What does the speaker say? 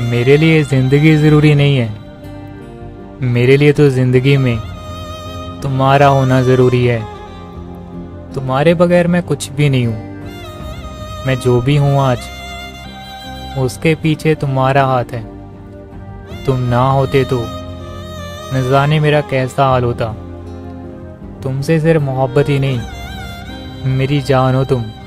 मेरे लिए ज़िंदगी ज़रूरी नहीं है, मेरे लिए तो ज़िंदगी में तुम्हारा होना ज़रूरी है। तुम्हारे बगैर मैं कुछ भी नहीं हूँ। मैं जो भी हूँ आज, उसके पीछे तुम्हारा हाथ है। तुम ना होते तो न जाने मेरा कैसा हाल होता। तुमसे सिर्फ मोहब्बत ही नहीं, मेरी जान हो तुम।